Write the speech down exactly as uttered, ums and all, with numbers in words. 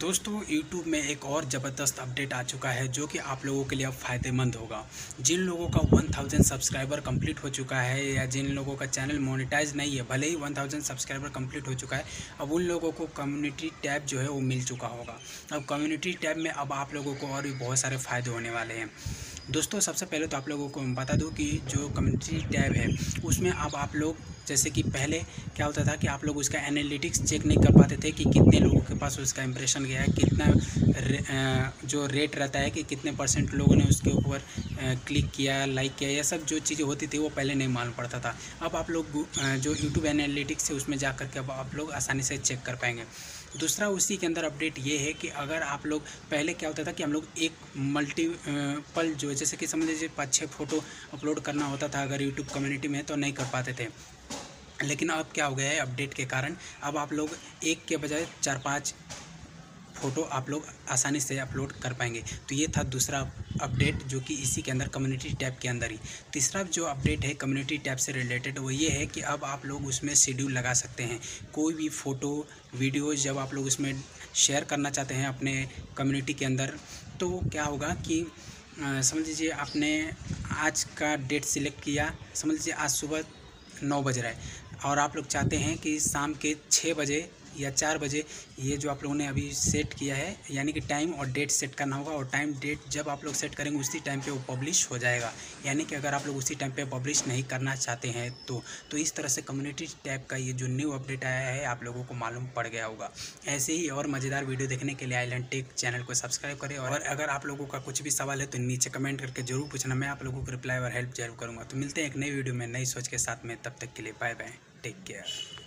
दोस्तों YouTube में एक और ज़बरदस्त अपडेट आ चुका है जो कि आप लोगों के लिए फ़ायदेमंद होगा। जिन लोगों का एक हज़ार सब्सक्राइबर कंप्लीट हो चुका है या जिन लोगों का चैनल मोनेटाइज नहीं है, भले ही एक हज़ार सब्सक्राइबर कंप्लीट हो चुका है, अब उन लोगों को कम्युनिटी टैब जो है वो मिल चुका होगा। अब कम्युनिटी टैब में अब आप लोगों को और भी बहुत सारे फ़ायदे होने वाले हैं। दोस्तों सबसे पहले तो आप लोगों को बता दूं कि जो कम्युनिटी टैब है उसमें अब आप लोग, जैसे कि पहले क्या होता था कि आप लोग उसका एनालिटिक्स चेक नहीं कर पाते थे कि कितने लोगों के पास उसका इंप्रेशन गया है, कितना जो रेट रहता है कि कितने परसेंट लोगों ने उसके ऊपर क्लिक किया, लाइक किया, यह सब जो चीज़ें होती थी वो पहले नहीं मालूम पड़ता था। अब आप लोग जो यूट्यूब एनालिटिक्स है उसमें जा करके अब आप लोग आसानी से चेक कर पाएंगे। दूसरा उसी के अंदर अपडेट ये है कि अगर आप लोग, पहले क्या होता था कि हम लोग एक मल्टीपल जो जैसे कि समझ लीजिए पाँच छः फ़ोटो अपलोड करना होता था अगर यूट्यूब कम्युनिटी में तो नहीं कर पाते थे, लेकिन अब क्या हो गया है अपडेट के कारण अब आप लोग एक के बजाय चार पाँच फ़ोटो आप लोग आसानी से अपलोड कर पाएंगे। तो ये था दूसरा अपडेट जो कि इसी के अंदर कम्युनिटी टैब के अंदर ही। तीसरा जो अपडेट है कम्युनिटी टैब से रिलेटेड वो ये है कि अब आप लोग उसमें शेड्यूल लगा सकते हैं। कोई भी फ़ोटो वीडियो जब आप लोग उसमें शेयर करना चाहते हैं अपने कम्युनिटी के अंदर तो क्या होगा कि समझ लीजिए आपने आज का डेट सिलेक्ट किया, समझ लीजिए आज सुबह नौ बज रहा है और आप लोग चाहते हैं कि शाम के छः बजे या चार बजे, ये जो आप लोगों ने अभी सेट किया है यानी कि टाइम और डेट सेट करना होगा और टाइम डेट जब आप लोग सेट करेंगे उसी टाइम पे वो पब्लिश हो जाएगा। यानी कि अगर आप लोग उसी टाइम पे पब्लिश नहीं करना चाहते हैं तो तो इस तरह से कम्युनिटी टैब का ये जो न्यू अपडेट आया है आप लोगों को मालूम पड़ गया होगा। ऐसे ही और मज़ेदार वीडियो देखने के लिए आईलर्न टेक चैनल को सब्सक्राइब करें और अगर आप लोगों का कुछ भी सवाल है तो नीचे कमेंट करके जरूर पूछना, मैं आप लोगों को रिप्लाई और हेल्प जरूर करूँगा। तो मिलते हैं एक नई वीडियो में नई सोच के साथ में, तब तक के लिए बाय बाय, टेक केयर।